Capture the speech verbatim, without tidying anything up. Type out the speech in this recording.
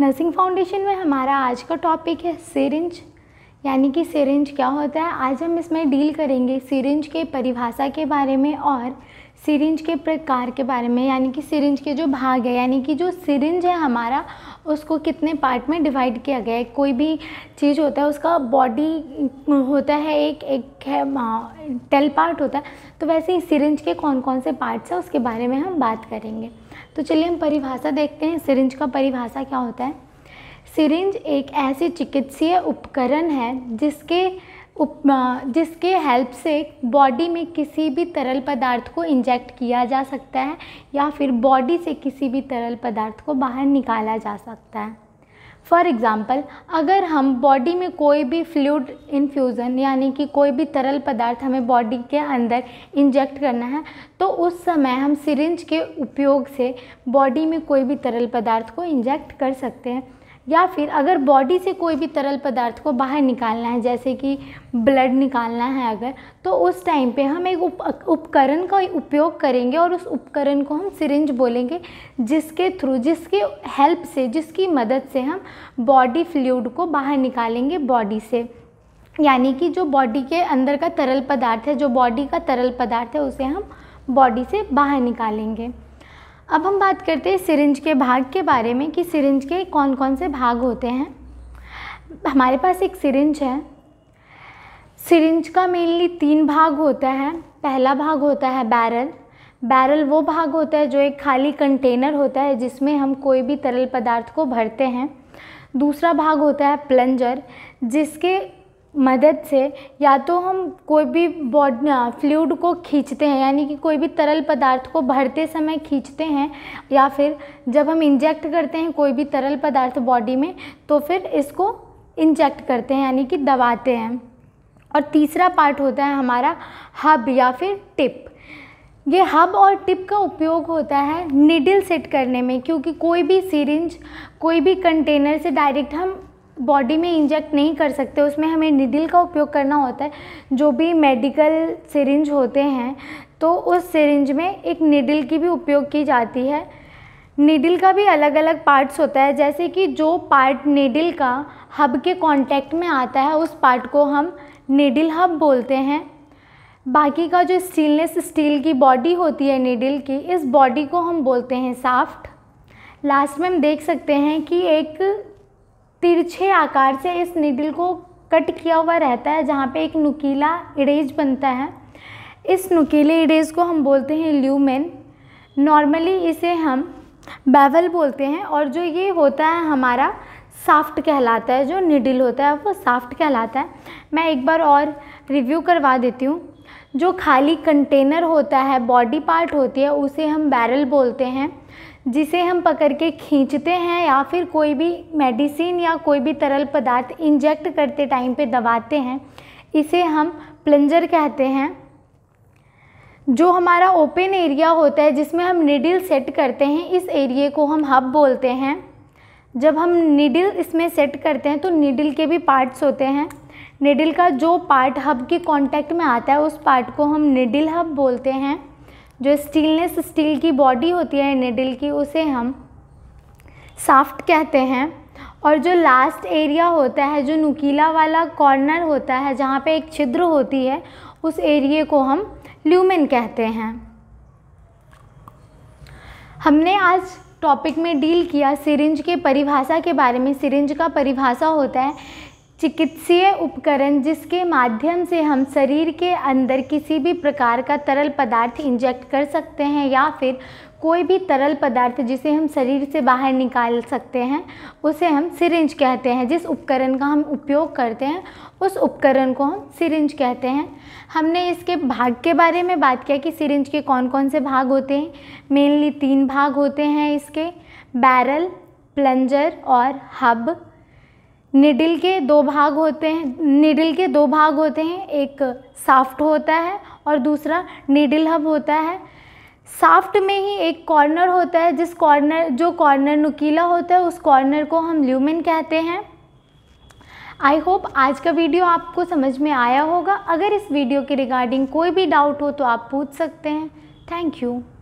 Nursing foundation में हमारा आज का टॉपिक है सिरिंज, यानी कि सिरिंज क्या होता है। आज हम इसमें डील करेंगे सिरिंज के परिभाषा के बारे में और सिरिंज के प्रकार के बारे में, यानी कि सिरिंज के जो भाग है, यानी कि जो सिरिंज है हमारा उसको कितने पार्ट में डिवाइड किया गया है। कोई भी चीज़ होता है उसका बॉडी होता है, एक एक है टेल पार्ट होता है, तो वैसे ही सिरिंज के कौन कौन से पार्ट्स हैं उसके बारे में हम बात करेंगे। तो चलिए हम परिभाषा देखते हैं। सिरिंज का परिभाषा क्या होता है। सिरिंज एक ऐसे चिकित्सीय उपकरण है जिसके उप जिसके हेल्प से बॉडी में किसी भी तरल पदार्थ को इंजेक्ट किया जा सकता है या फिर बॉडी से किसी भी तरल पदार्थ को बाहर निकाला जा सकता है। फॉर एग्ज़ाम्पल, अगर हम बॉडी में कोई भी फ्लूइड इन्फ्यूज़न, यानी कि कोई भी तरल पदार्थ हमें बॉडी के अंदर इंजेक्ट करना है, तो उस समय हम सिरिंज के उपयोग से बॉडी में कोई भी तरल पदार्थ को इंजेक्ट कर सकते हैं। या फिर अगर बॉडी से कोई भी तरल पदार्थ को बाहर निकालना है, जैसे कि ब्लड निकालना है अगर, तो उस टाइम पे हम एक उप, उपकरण का उपयोग करेंगे और उस उपकरण को हम सिरिंज बोलेंगे, जिसके थ्रू, जिसके हेल्प से, जिसकी मदद से हम बॉडी फ्लूइड को बाहर निकालेंगे बॉडी से, यानी कि जो बॉडी के अंदर का तरल पदार्थ है, जो बॉडी का तरल पदार्थ है उसे हम बॉडी से बाहर निकालेंगे। अब हम बात करते हैं सिरिंज के भाग के बारे में कि सिरिंज के कौन कौन से भाग होते हैं। हमारे पास एक सिरिंज है। सिरिंज का मेनली तीन भाग होता है। पहला भाग होता है बैरल। बैरल वो भाग होता है जो एक खाली कंटेनर होता है जिसमें हम कोई भी तरल पदार्थ को भरते हैं। दूसरा भाग होता है प्लंजर, जिसके मदद से या तो हम कोई भी बॉडी फ्लूइड को खींचते हैं, यानी कि कोई भी तरल पदार्थ को भरते समय खींचते हैं, या फिर जब हम इंजेक्ट करते हैं कोई भी तरल पदार्थ बॉडी में तो फिर इसको इंजेक्ट करते हैं, यानी कि दबाते हैं। और तीसरा पार्ट होता है हमारा हब या फिर टिप। ये हब और टिप का उपयोग होता है नीडल सेट करने में, क्योंकि कोई भी सिरिंज, कोई भी कंटेनर से डायरेक्ट हम बॉडी में इंजेक्ट नहीं कर सकते, उसमें हमें निडल का उपयोग करना होता है। जो भी मेडिकल सिरिंज होते हैं तो उस सिरिंज में एक निडल की भी उपयोग की जाती है। निडल का भी अलग अलग पार्ट्स होता है, जैसे कि जो पार्ट निडल का हब के कांटेक्ट में आता है उस पार्ट को हम निडल हब बोलते हैं। बाकी का जो स्टेनलेस स्टील की बॉडी होती है निडल की, इस बॉडी को हम बोलते हैं शाफ्ट। लास्ट में हम देख सकते हैं कि एक तिरछे आकार से इस निडल को कट किया हुआ रहता है जहाँ पे एक नुकीला इरेज बनता है। इस नुकीले इरेज को हम बोलते हैं ल्यूमेन। नॉर्मली इसे हम बेवल बोलते हैं। और जो ये होता है हमारा शाफ्ट कहलाता है, जो निडल होता है वो शाफ्ट कहलाता है। मैं एक बार और रिव्यू करवा देती हूँ। जो खाली कंटेनर होता है, बॉडी पार्ट होती है, उसे हम बैरल बोलते हैं, जिसे हम पकड़ के खींचते हैं या फिर कोई भी मेडिसिन या कोई भी तरल पदार्थ इंजेक्ट करते टाइम पे दबाते हैं, इसे हम प्लंजर कहते हैं। जो हमारा ओपन एरिया होता है जिसमें हम निडल सेट करते हैं, इस एरिए को हम हब बोलते हैं। जब हम निडल इसमें सेट करते हैं तो निडल के भी पार्ट्स होते हैं। निडल का जो पार्ट हब के कांटेक्ट में आता है उस पार्ट को हम निडल हब बोलते हैं। जो स्टेनलेस स्टील की बॉडी होती है निडल की, उसे हम शाफ्ट कहते हैं। और जो लास्ट एरिया होता है, जो नुकीला वाला कॉर्नर होता है जहाँ पे एक छिद्र होती है, उस एरिए को हम ल्यूमेन कहते हैं। हमने आज टॉपिक में डील किया सिरिंज के परिभाषा के बारे में। सिरिंज का परिभाषा होता है चिकित्सीय उपकरण जिसके माध्यम से हम शरीर के अंदर किसी भी प्रकार का तरल पदार्थ इंजेक्ट कर सकते हैं या फिर कोई भी तरल पदार्थ जिसे हम शरीर से बाहर निकाल सकते हैं उसे हम सिरिंज कहते हैं। जिस उपकरण का हम उपयोग करते हैं उस उपकरण को हम सिरिंज कहते हैं। हमने इसके भाग के बारे में बात किया कि सिरिंज के कौन कौन से भाग होते हैं। मेनली तीन भाग होते हैं इसके, बैरल, प्लंजर और हब। निडल के दो भाग होते हैं निडल के दो भाग होते हैं एक शाफ्ट होता है और दूसरा निडल हब होता है। शाफ्ट में ही एक कॉर्नर होता है, जिस कॉर्नर जो कॉर्नर नुकीला होता है उस कॉर्नर को हम ल्यूमेन कहते हैं। आई होप आज का वीडियो आपको समझ में आया होगा। अगर इस वीडियो के रिगार्डिंग कोई भी डाउट हो तो आप पूछ सकते हैं। Thank you.